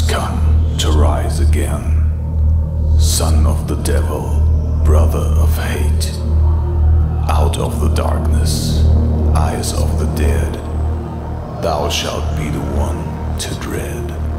has come to rise again. Son of the devil, brother of hate. Out of the darkness, eyes of the dead, thou shalt be the one to dread.